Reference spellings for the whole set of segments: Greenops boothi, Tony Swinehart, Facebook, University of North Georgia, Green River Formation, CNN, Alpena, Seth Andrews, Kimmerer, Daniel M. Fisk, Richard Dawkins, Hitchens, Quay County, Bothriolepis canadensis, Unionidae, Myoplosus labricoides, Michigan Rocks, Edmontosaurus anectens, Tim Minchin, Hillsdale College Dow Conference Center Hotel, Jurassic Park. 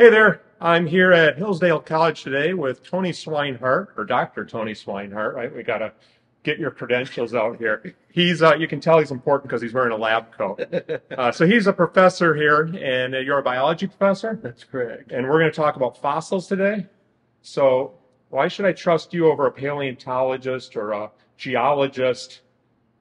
Hey there, I'm here at Hillsdale College today with Tony Swinehart, or Dr. Tony Swinehart, right? We gotta get your credentials out here. He's, you can tell he's important because he's wearing a lab coat. So he's a professor here, and you're a biology professor? That's correct. And we're gonna talk about fossils today. So why should I trust you over a paleontologist or a geologist?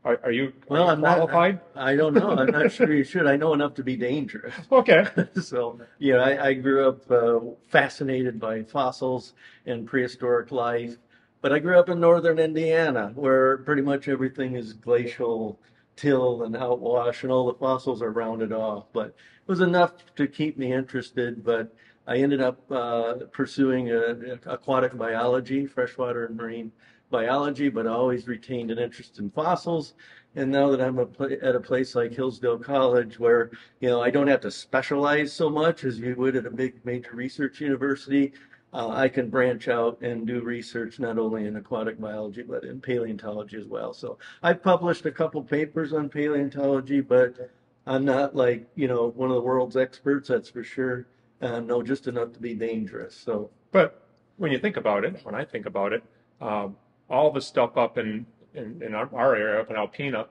Are you qualified? I don't know. I'm not sure you should. I know enough to be dangerous. Okay. So, yeah, I grew up fascinated by fossils and prehistoric life, but I grew up in northern Indiana, where pretty much everything is glacial till and outwash, and all the fossils are rounded off. But it was enough to keep me interested, but I ended up pursuing aquatic biology, freshwater and marine biology, but I always retained an interest in fossils. And now that I'm at a place like Hillsdale College, where, you know, I don't have to specialize so much as you would at a big major research university, I can branch out and do research not only in aquatic biology, but in paleontology as well. So I've published a couple papers on paleontology, but I'm not, like, you know, one of the world's experts, that's for sure. No, just enough to be dangerous. So, but when you think about it, when I think about it, all the stuff up in our area, up in Alpena,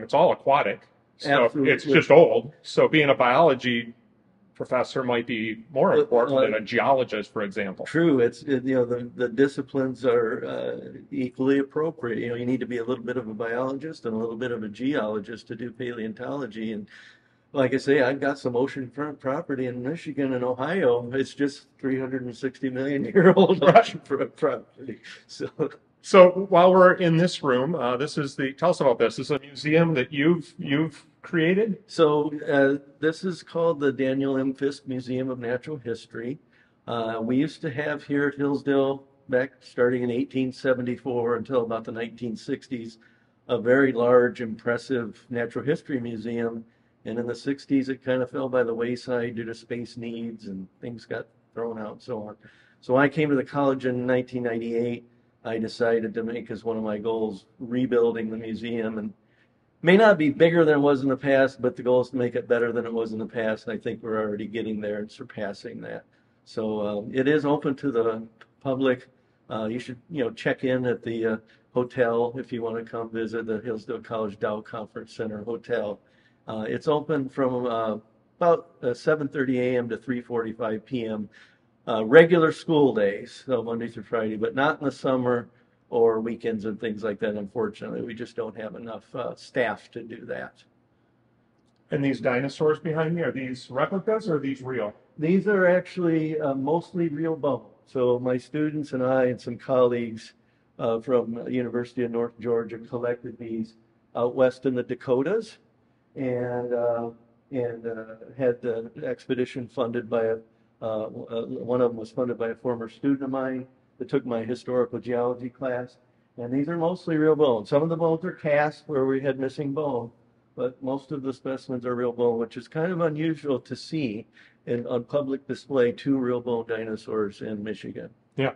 it's all aquatic. So absolutely. It's just old. So being a biology professor might be more important than a geologist, for example. True. You know, the disciplines are equally appropriate. You know, you need to be a little bit of a biologist and a little bit of a geologist to do paleontology. And like I say, I've got some oceanfront property in Michigan and Ohio. It's just 360 million year old oceanfront property. So while we're in this room, tell us about this. This is a museum that you've created. So this is called the Daniel M. Fisk Museum of Natural History. We used to have here at Hillsdale, back starting in 1874 until about the 1960s, a very large, impressive natural history museum. And in the 60s, it kind of fell by the wayside due to space needs, and things got thrown out and so on. So when I came to the college in 1998, I decided to make as one of my goals rebuilding the museum, and may not be bigger than it was in the past, but the goal is to make it better than it was in the past, and I think we're already getting there and surpassing that. So it is open to the public. You should, you know, check in at the hotel if you want to come visit the Hillsdale College Dow Conference Center Hotel. It's open from about 7:30 a.m. to 3:45 p.m. Regular school days, so Monday through Friday, but not in the summer or weekends and things like that, unfortunately. We just don't have enough staff to do that. And these dinosaurs behind me, are these replicas or are these real? These are actually mostly real bones. So my students and I and some colleagues from the University of North Georgia collected these out west in the Dakotas, and had the expedition funded by one of them was funded by a former student of mine that took my historical geology class. And these are mostly real bones. Some of the bones are cast where we had missing bone, but most of the specimens are real bone, which is kind of unusual to see on public display, two real bone dinosaurs in Michigan. Yeah.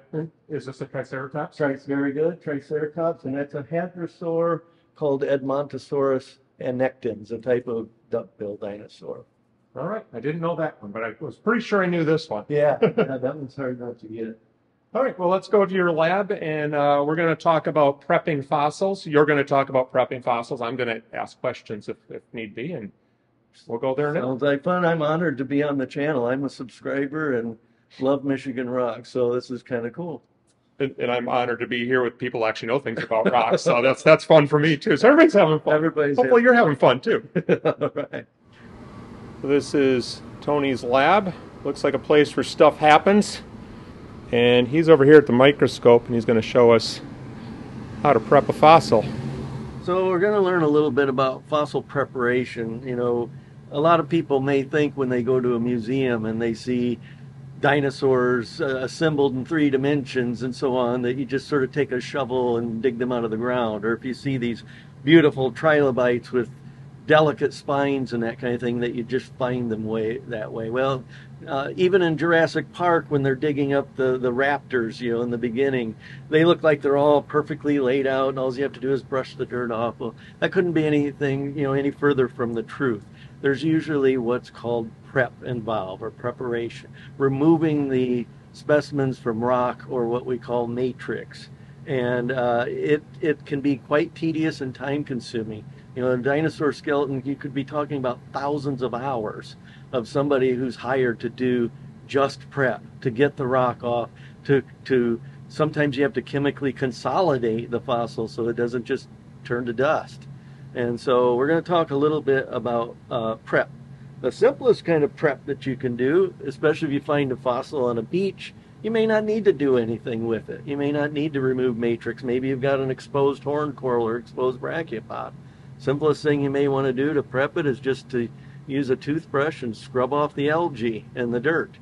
Is this a Triceratops? Very good. Triceratops. And that's a hadrosaur called Edmontosaurus anectens, a type of duck-billed dinosaur. All right, I didn't know that one, but I was pretty sure I knew this one. Yeah, that one's hard not to get. All right, well, let's go to your lab, and we're going to talk about prepping fossils. You're going to talk about prepping fossils. I'm going to ask questions if need be, and we'll go there now. Sounds like fun. I'm honored to be on the channel. I'm a subscriber and love Michigan rocks, so this is kind of cool. And I'm honored to be here with people who actually know things about rocks, so that's fun for me too. So everybody's having fun. Hopefully you're having fun too. All right. This is Tony's lab. Looks like a place where stuff happens. And he's over here at the microscope, and he's going to show us how to prep a fossil. So we're going to learn a little bit about fossil preparation. You know, a lot of people may think when they go to a museum and they see dinosaurs assembled in three dimensions and so on, that you just sort of take a shovel and dig them out of the ground. Or if you see these beautiful trilobites with delicate spines and that kind of thing, that you just find them that way. Well, even in Jurassic Park, when they're digging up the raptors, you know, in the beginning, they look like they're all perfectly laid out and all you have to do is brush the dirt off. Well, that couldn't be anything, you know, any further from the truth. there's usually what's called prep involved, or preparation, removing the specimens from rock or what we call matrix. And it can be quite tedious and time-consuming. You know, a dinosaur skeleton, you could be talking about thousands of hours of somebody who's hired to do just prep, to get the rock off, to sometimes you have to chemically consolidate the fossil so it doesn't just turn to dust. And so we're going to talk a little bit about prep. The simplest kind of prep that you can do, especially if you find a fossil on a beach, you may not need to do anything with it. You may not need to remove matrix. Maybe you've got an exposed horn coral or exposed brachiopod. Simplest thing you may want to do to prep it is just to use a toothbrush and scrub off the algae and the dirt.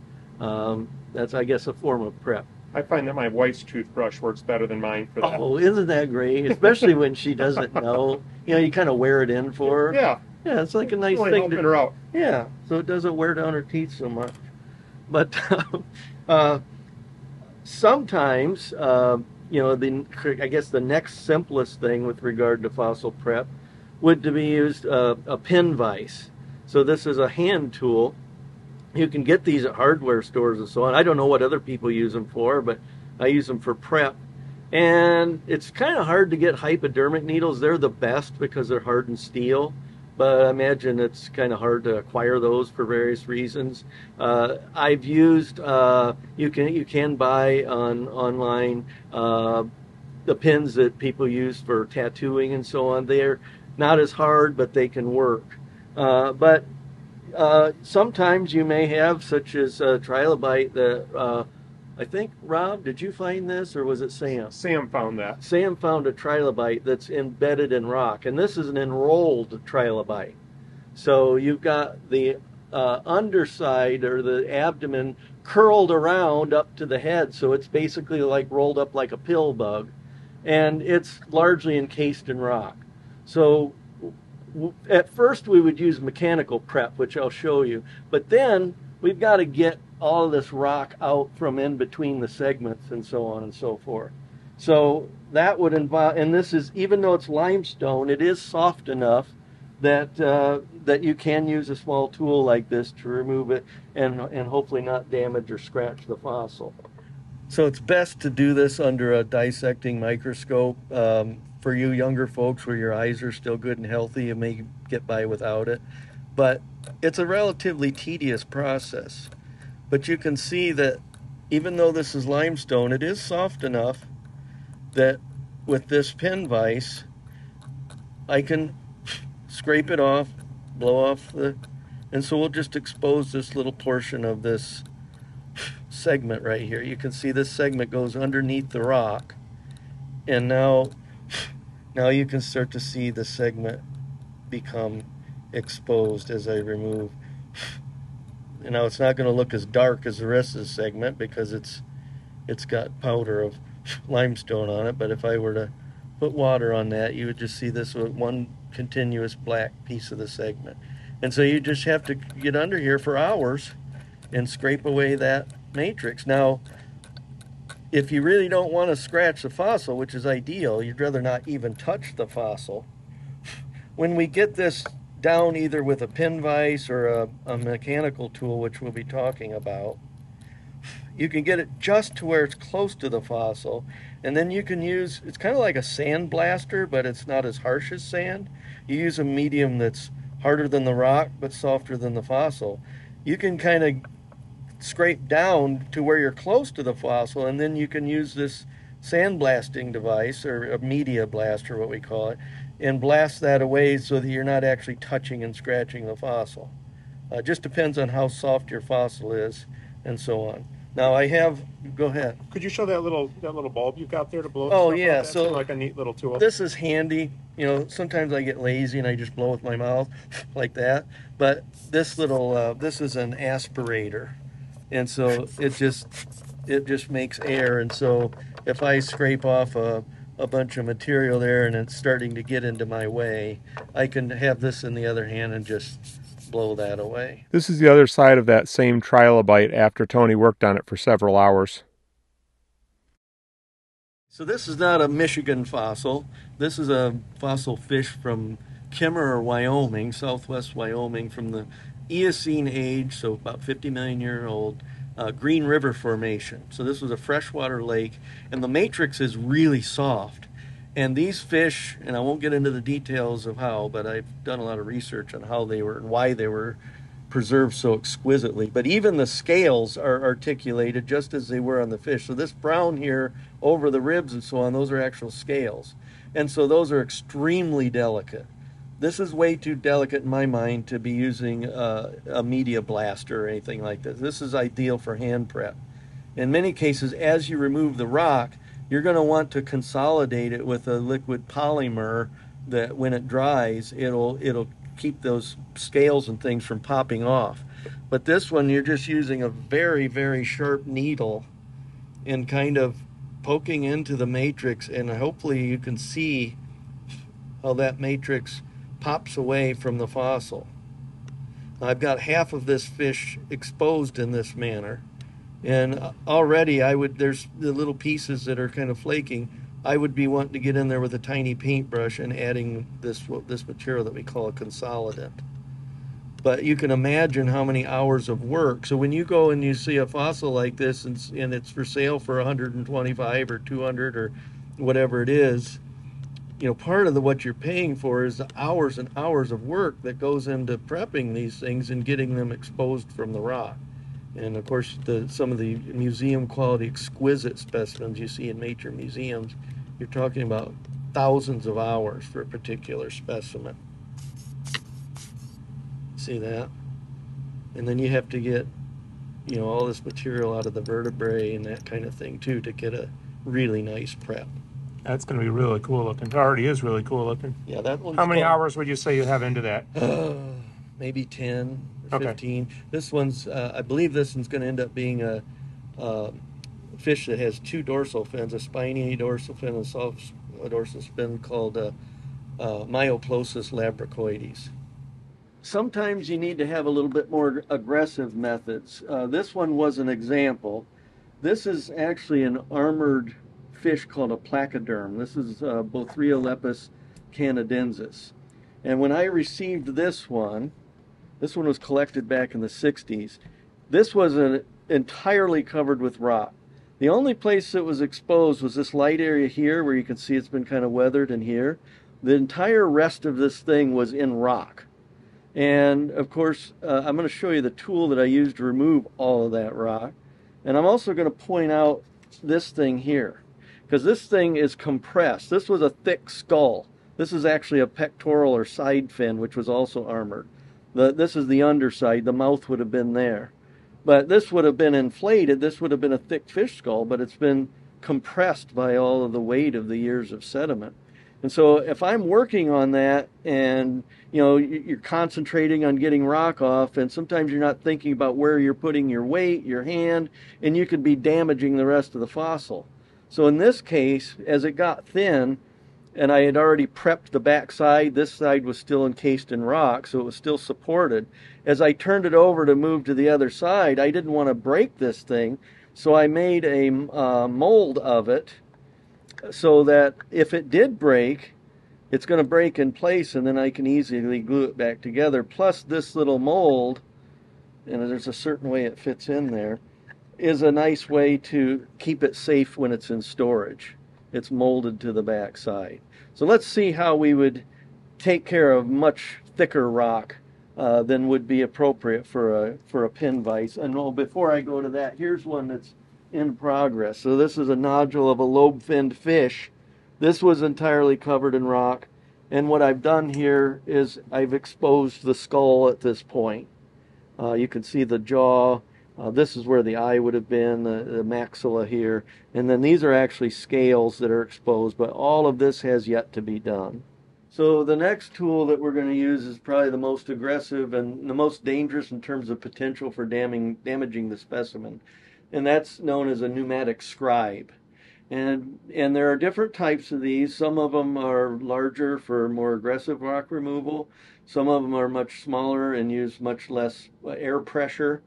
That's, I guess, a form of prep. I find that my wife's toothbrush works better than mine for that. Oh, isn't that great? Especially when she doesn't know. You know, you kind of wear it in for her. Yeah. Yeah, it's like a nice really thing to... her out. Yeah, so it doesn't wear down her teeth so much. But... sometimes, you know, I guess the next simplest thing with regard to fossil prep would to be used a pin vise. So this is a hand tool. You can get these at hardware stores and so on. I don't know what other people use them for, but I use them for prep. And it's kind of hard to get hypodermic needles. They're the best because they're hardened steel. But I imagine it's kind of hard to acquire those for various reasons. I've used you can buy on online the pins that people use for tattooing and so on. They're not as hard, but they can work. But sometimes you may have, such as trilobite. That I think, Rob, did you find this, or was it Sam? Sam found that. Sam found a trilobite that's embedded in rock, and this is an enrolled trilobite. So you've got the underside, or the abdomen, curled around up to the head, so it's basically like rolled up like a pill bug, and it's largely encased in rock. So at first we would use mechanical prep, which I'll show you, but then we've got to get all of this rock out from in between the segments and so on and so forth. So that would involve, and this is, even though it's limestone, it is soft enough that that you can use a small tool like this to remove it and hopefully not damage or scratch the fossil. So it's best to do this under a dissecting microscope. For you younger folks where your eyes are still good and healthy, you may get by without it, but it's a relatively tedious process. But you can see that even though this is limestone, it is soft enough that with this pin vise, I can scrape it off, blow off the... And so we'll just expose this little portion of this segment right here. You can see this segment goes underneath the rock. And now you can start to see the segment become exposed as I remove... And now it's not going to look as dark as the rest of the segment because it's got powder of limestone on it. But if I were to put water on that, you would just see this one continuous black piece of the segment. And so you just have to get under here for hours and scrape away that matrix. Now, if you really don't want to scratch the fossil, which is ideal, you'd rather not even touch the fossil. When we get this down either with a pin vise or a mechanical tool, which we'll be talking about, you can get it just to where it's close to the fossil, and then you can use, it's kind of like a sand blaster, but it's not as harsh as sand. You use a medium that's harder than the rock but softer than the fossil. You can kind of scrape down to where you're close to the fossil, and then you can use this sand blasting device, or a media blaster, what we call it, and blast that away so that you're not actually touching and scratching the fossil. Just depends on how soft your fossil is and so on. Now I have, go ahead. Could you show that little bulb you've got there to blow? Oh yeah, so like a neat little tool. This is handy. You know, sometimes I get lazy and I just blow with my mouth like that. But this little, this is an aspirator, and so it just makes air. And so if I scrape off a bunch of material there and it's starting to get into my way, I can have this in the other hand and just blow that away. This is the other side of that same trilobite after Tony worked on it for several hours. So this is not a Michigan fossil. This is a fossil fish from Kimmerer, Wyoming, southwest Wyoming, from the Eocene age, so about 50 million year old, Green River Formation. So this was a freshwater lake, and the matrix is really soft. And these fish, and I won't get into the details of how, but I've done a lot of research on how they were and why they were preserved so exquisitely. But even the scales are articulated just as they were on the fish. So this brown here over the ribs and so on, those are actual scales. And so those are extremely delicate. This is way too delicate in my mind to be using a media blaster or anything like this. This is ideal for hand prep. In many cases, as you remove the rock, you're going to want to consolidate it with a liquid polymer that when it dries, it'll keep those scales and things from popping off. But this one, you're just using a very, very sharp needle and kind of poking into the matrix, and hopefully you can see how that matrix pops away from the fossil. I've got half of this fish exposed in this manner, and already there's the little pieces that are kind of flaking. I would be wanting to get in there with a tiny paintbrush and adding this material that we call a consolidant. But you can imagine how many hours of work. So when you go and you see a fossil like this and it's for sale for 125 or 200 or whatever it is, you know, part of what you're paying for is the hours and hours of work that goes into prepping these things and getting them exposed from the rock. And of course, some of the museum quality exquisite specimens you see in nature museums, you're talking about thousands of hours for a particular specimen. See that? And then you have to get, you know, all this material out of the vertebrae and that kind of thing too to get a really nice prep. That's going to be really cool looking. It already is really cool looking. Yeah, that one's How many hours would you say you have into that? Maybe 10 or 15. Okay. This one's, I believe this one's going to end up being a fish that has two dorsal fins, a spiny dorsal fin and a soft dorsal fin called Myoplosus labricoides. Sometimes you need to have a little bit more aggressive methods. This one was an example. This is actually an armored fish called a placoderm. This is Bothriolepis canadensis. And when I received this one was collected back in the 60s. This was entirely covered with rock. The only place that was exposed was this light area here where you can see it's been kind of weathered in here. The entire rest of this thing was in rock. And of course, I'm going to show you the tool that I used to remove all of that rock. And I'm also going to point out this thing here, because this thing is compressed. This was a thick skull. This is actually a pectoral or side fin, which was also armored. This is the underside. The mouth would have been there. But this would have been inflated. This would have been a thick fish skull, but it's been compressed by all of the weight of the years of sediment. And so if I'm working on that and, you know, you're concentrating on getting rock off, and sometimes you're not thinking about where you're putting your weight, your hand, and you could be damaging the rest of the fossil. So in this case, as it got thin, and I had already prepped the back side. This side was still encased in rock, so it was still supported. As I turned it over to move to the other side, I didn't want to break this thing, so I made a mold of it so that if it did break, it's going to break in place, and then I can easily glue it back together. Plus this little mold, and there's a certain way it fits in there, is a nice way to keep it safe when it's in storage. It's molded to the back side. So let's see how we would take care of much thicker rock than would be appropriate for a pin vise. And oh, before I go to that, here's one that's in progress. So this is a nodule of a lobe-finned fish. This was entirely covered in rock. And what I've done here is I've exposed the skull at this point. You can see the jaw. This is where the eye would have been, the maxilla here. And then these are actually scales that are exposed, but all of this has yet to be done. So the next tool that we're going to use is probably the most aggressive and the most dangerous in terms of potential for damaging the specimen. And that's known as a pneumatic scribe. And there are different types of these. Some of them are larger for more aggressive rock removal. Some of them are much smaller and use much less air pressure.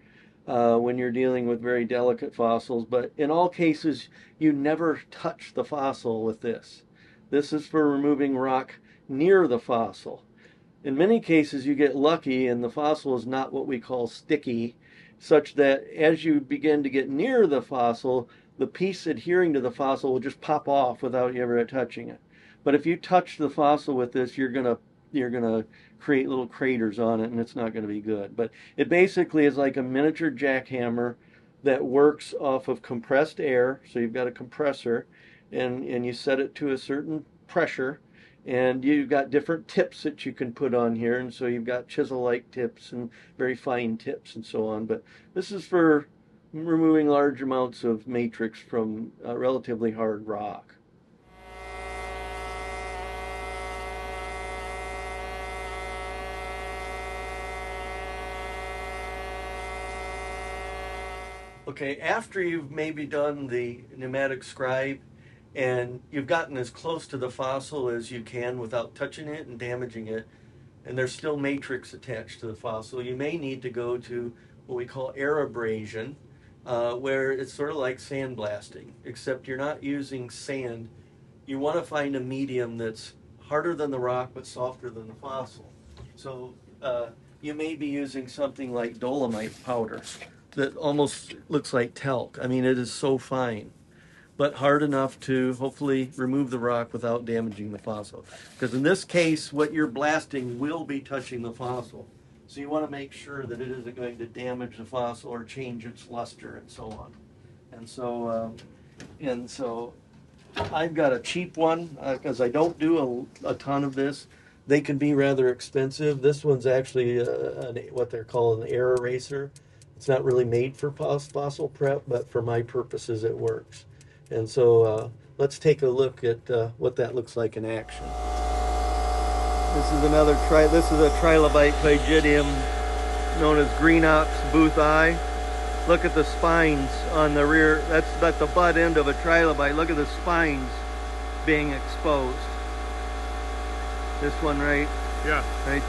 When you're dealing with very delicate fossils, but in all cases, you never touch the fossil with this. This is for removing rock near the fossil. In many cases, you get lucky and the fossil is not what we call sticky, such that as you begin to get near the fossil, the piece adhering to the fossil will just pop off without you ever touching it. But if you touch the fossil with this, you're gonna create little craters on it, and it's not going to be good. But it basically is like a miniature jackhammer that works off of compressed air. So you've got a compressor, and you set it to a certain pressure, and you've got different tips that you can put on here, and so you've got chisel-like tips and very fine tips and so on. But this is for removing large amounts of matrix from relatively hard rock. Okay, after you've maybe done the pneumatic scribe and you've gotten as close to the fossil as you can without touching it and damaging it, and there's still matrix attached to the fossil, you may need to go to what we call air abrasion, where it's sort of like sandblasting, except you're not using sand. You want to find a medium that's harder than the rock but softer than the fossil. So you may be using something like dolomite powder that almost looks like talc. I mean, it is so fine, but hard enough to hopefully remove the rock without damaging the fossil. Because in this case, what you're blasting will be touching the fossil. So you want to make sure that it isn't going to damage the fossil or change its luster and so on. And so I've got a cheap one because I don't do a ton of this. They can be rather expensive. This one's actually what they're calling an air eraser. It's not really made for fossil prep, but for my purposes it works. And so let's take a look at what that looks like in action. This is a trilobite pygidium known as Greenops boothi. Look at the spines on the rear. That's about the butt end of a trilobite. Look at the spines being exposed. This one right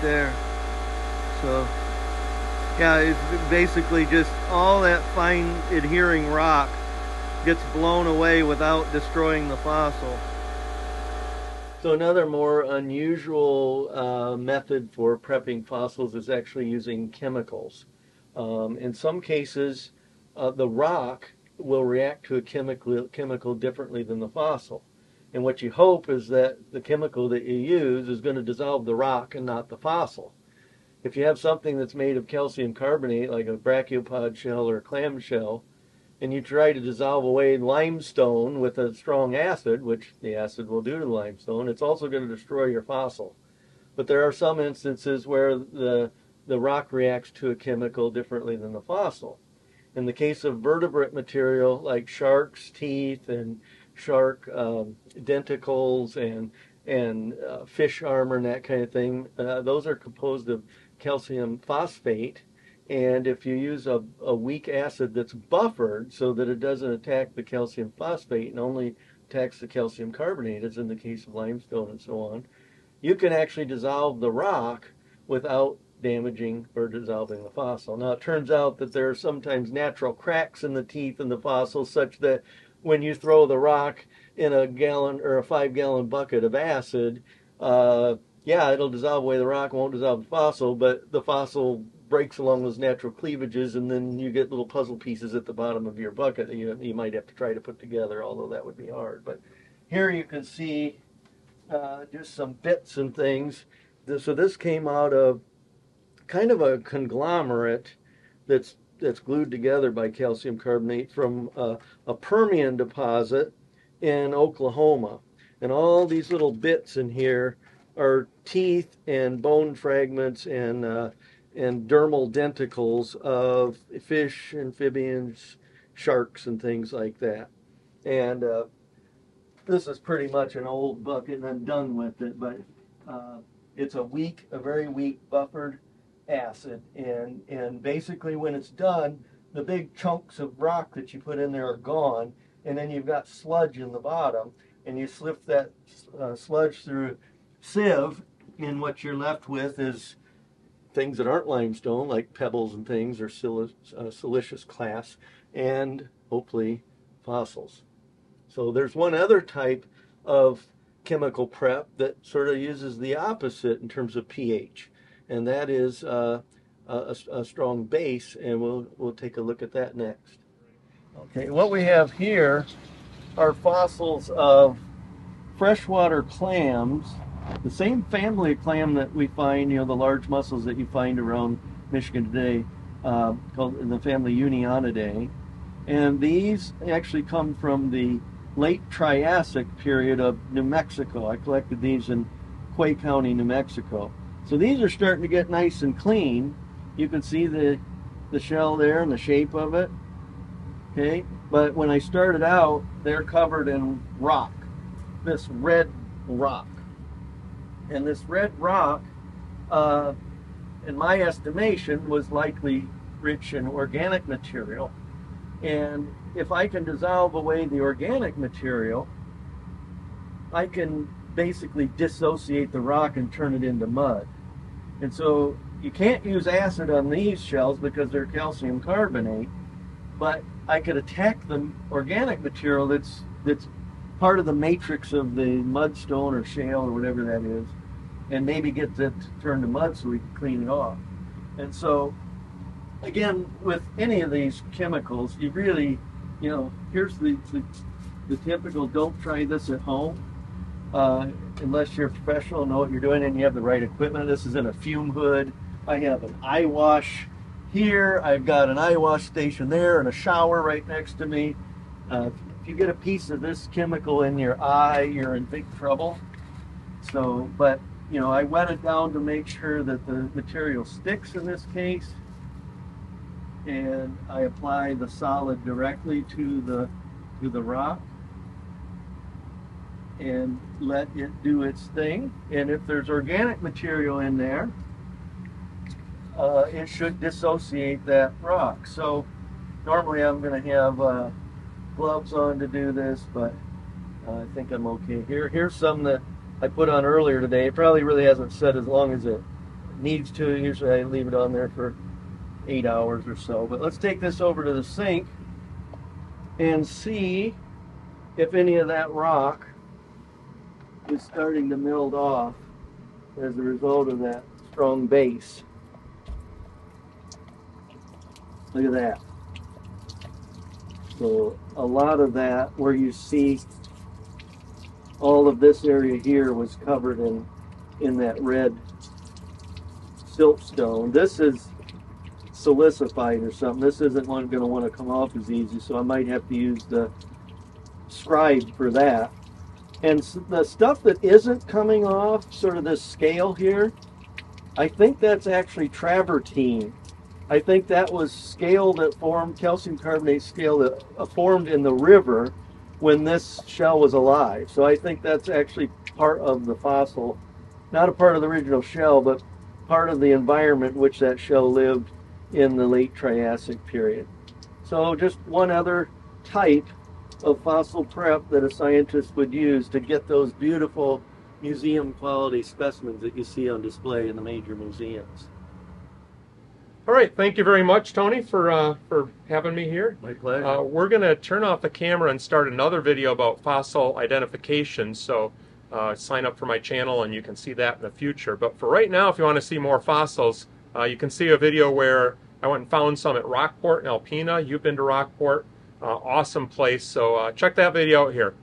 there. So yeah, it's basically just all that fine adhering rock gets blown away without destroying the fossil. So another more unusual method for prepping fossils is actually using chemicals. In some cases, the rock will react to a chemical differently than the fossil. And what you hope is that the chemical that you use is going to dissolve the rock and not the fossil. If you have something that's made of calcium carbonate, like a brachiopod shell or a clam shell, and you try to dissolve away limestone with a strong acid, which the acid will do to limestone, it's also going to destroy your fossil. But there are some instances where the rock reacts to a chemical differently than the fossil. In the case of vertebrate material, like sharks' teeth and shark denticles and fish armor and that kind of thing, those are composed of calcium phosphate, and if you use a weak acid that's buffered so that it doesn't attack the calcium phosphate and only attacks the calcium carbonate, as in the case of limestone and so on, you can actually dissolve the rock without damaging or dissolving the fossil. Now it turns out that there are sometimes natural cracks in the teeth in the fossil such that when you throw the rock in a gallon or a 5-gallon bucket of acid, it'll dissolve away the rock, won't dissolve the fossil, but the fossil breaks along those natural cleavages, and then you get little puzzle pieces at the bottom of your bucket that you might have to try to put together, although that would be hard. But here you can see just some bits and things. So this came out of kind of a conglomerate that's glued together by calcium carbonate from a Permian deposit in Oklahoma. And all these little bits in here are teeth and bone fragments and dermal denticles of fish, amphibians, sharks, and things like that. And this is pretty much an old bucket, and I'm done with it, but it's a very weak buffered acid. And basically when it's done, the big chunks of rock that you put in there are gone, and then you've got sludge in the bottom, and you slip that sludge through a sieve, and what you're left with is things that aren't limestone, like pebbles and things, or siliceous class, and hopefully fossils. So there's one other type of chemical prep that sort of uses the opposite in terms of pH, and that is a strong base, and we'll take a look at that next. Okay, what we have here are fossils of freshwater clams, the same family of clam that we find, you know, the large mussels that you find around Michigan today, called in the family Unionidae, and these actually come from the late Triassic period of New Mexico. I collected these in Quay County, New Mexico. So these are starting to get nice and clean. You can see the shell there and the shape of it. Okay, but when I started out, they're covered in rock, this red rock. And this red rock, in my estimation, was likely rich in organic material. And if I can dissolve away the organic material, I can basically dissociate the rock and turn it into mud. And so you can't use acid on these shells because they're calcium carbonate, but I could attack the organic material that's part of the matrix of the mudstone or shale or whatever that is, and maybe get that to turn to mud so we can clean it off. And so, again, with any of these chemicals, you really, you know, here's the typical, don't try this at home unless you're a professional, know what you're doing, and you have the right equipment. This is in a fume hood. I have an eye wash here. I've got an eye wash station there and a shower right next to me. If you get a piece of this chemical in your eye, you're in big trouble. So, but, you know, I wet it down to make sure that the material sticks in this case. And I apply the solid directly to the rock and let it do its thing. And if there's organic material in there, it should dissociate that rock. So normally I'm going to have gloves on to do this, but I think I'm okay here. Here's some that I put on earlier today. It probably really hasn't set as long as it needs to. Usually I leave it on there for 8 hours or so, but let's take this over to the sink and see if any of that rock is starting to meld off as a result of that strong base. Look at that. So a lot of that, where you see all of this area here, was covered in that red siltstone. This is silicified or something. This isn't going to want to come off as easy, so I might have to use the scribe for that. And the stuff that isn't coming off, sort of this scale here, I think that's actually travertine. I think that was scale that formed, calcium carbonate scale that formed in the river when this shell was alive. So I think that's actually part of the fossil, not a part of the original shell, but part of the environment in which that shell lived in the late Triassic period. So just one other type of fossil prep that a scientist would use to get those beautiful museum quality specimens that you see on display in the major museums. All right, thank you very much, Tony, for having me here. My pleasure. We're going to turn off the camera and start another video about fossil identification, so sign up for my channel and you can see that in the future. But for right now, if you want to see more fossils, you can see a video where I went and found some at Rockport and Alpena. You've been to Rockport, awesome place. So check that video out here.